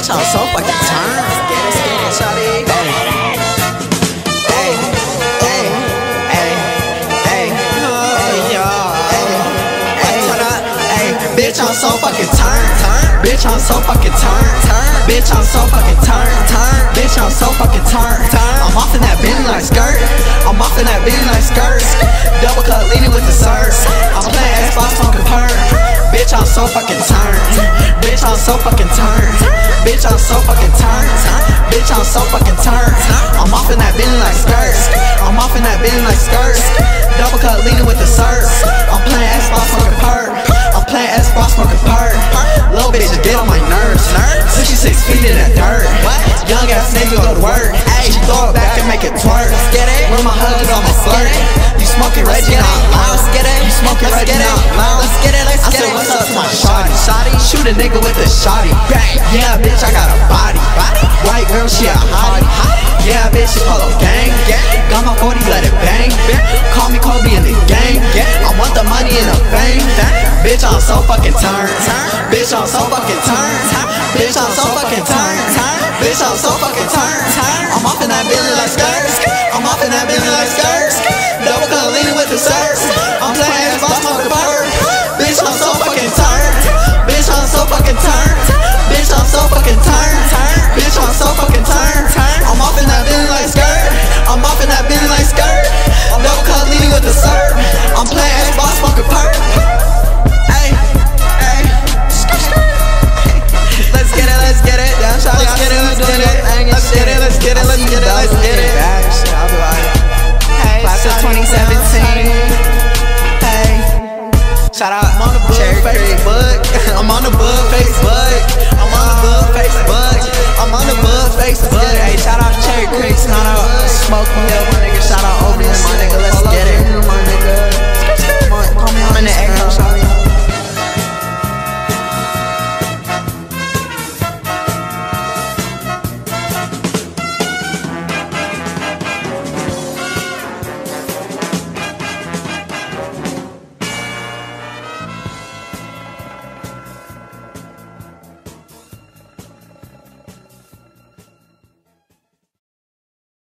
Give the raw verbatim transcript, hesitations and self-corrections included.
get y'all so fucking turned. Get it, get it, shawty. Hey, hey, hey, hey, hey, y'all. Hey, turn up. Hey, bitch, I'm so fucking turned. Bitch, I'm so fucking turned. Bitch, I'm so fucking turned. Bitch, I'm so fucking turned. I'm off in that beanie like skirt. I'm off in that beanie like skirt. Double cut, leading with the serves. I'm playing Xbox on Confer. Bitch, I'm so fucking turned. Bitch, I'm so fucking turned. Bitch, I'm so fucking turned. Bitch, I'm so fucking turned. I'm off in that bin like skirts. I'm off in that bin like skirts. Double cut leaning with the serves. I'm playing Xbox smoking perk. I'm playing Xbox smoking perk. Little bitch, you get on my nerves. sixty-six feet in that dirt. Young ass nigga go to work. She throw it back and make it twerk. With my hug on my flirt. You smoking Reggie out loud. You smoking Reggie out loud. I said, what's up to my shawty? Shoot a nigga with a shawty. Yeah, bitch, I got a body. White girl, she a hottie. Yeah, bitch, she polo gang. Got my forty, let it bang. Call me Kobe in the gang. I want the money and the fame. Bitch, I'm so fucking turned. Bitch, I'm so fucking turned. Bitch, I'm so fucking turned. Bitch, I'm so fucking turned. I'm off in that Billy like skirt.